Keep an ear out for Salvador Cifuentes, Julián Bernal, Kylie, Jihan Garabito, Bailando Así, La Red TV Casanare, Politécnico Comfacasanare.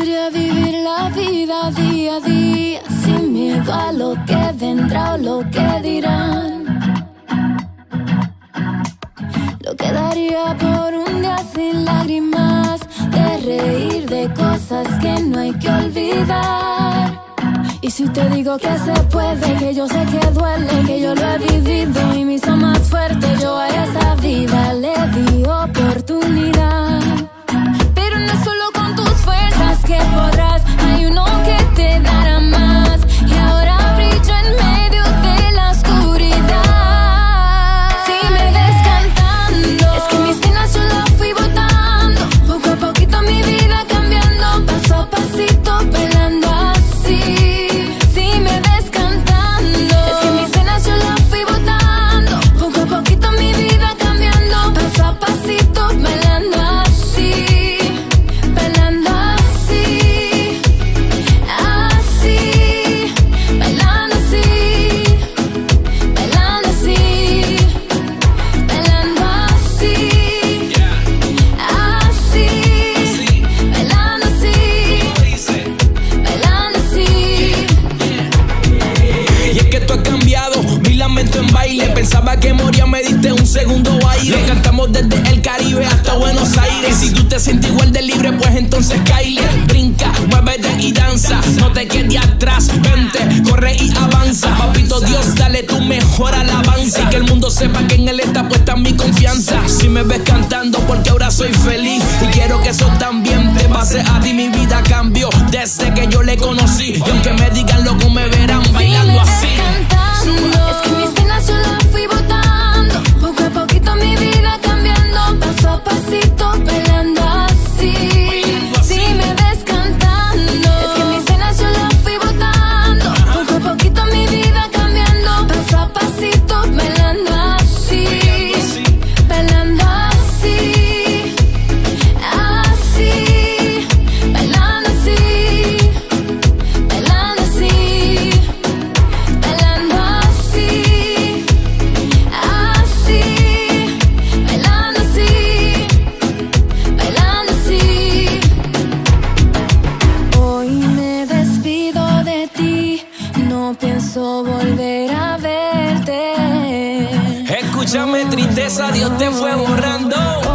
Podría vivir la vida día a día sin miedo a lo que vendrá o lo que dirán. Lo que daría por un día sin lágrimas, de reír de cosas que no hay que olvidar. Y si te digo que se puede, que yo sé que duele, que yo lo he vivido y me hizo más fuerte, yo a esa vida le di oportunidad. Pero no es solo con tus fuerzas que podrás, hay uno que te dará más y ahora brillo en medio de la oscuridad. Si me ves cantando, es que mis penas yo las fui botando, poco a poquito mi vida cambiando, paso a pasito bailando así. Pensaba que moría, me diste un segundo aire. Lo cantamos desde el Caribe hasta Buenos Aires. Si tú te sientes igual de libre, pues entonces Kylie, brinca, muévete y danza. No te quedes atrás, vente, corre y avanza. Papito Dios, dale tu mejor alabanza. Y que el mundo sepa que en él está puesta mi confianza. Si me ves cantando, porque ahora soy feliz. Y quiero que eso también te pase a ti. Mi vida cambió desde que yo le conocí. Y aunque me digan loco, me verán bailando así. Es que mis penas yo las fui botando, poco a poquito mi vida cambiando, paso a pasito bailando así. Si me ves cantando, es que mis penas yo las fui botando, poco a poquito mi vida cambiando, paso a pasito bailando así, bailando así, así, bailando así, bailando así, bailando así. Volver a verte. Escúchame, tristeza, Dios te fue borrando.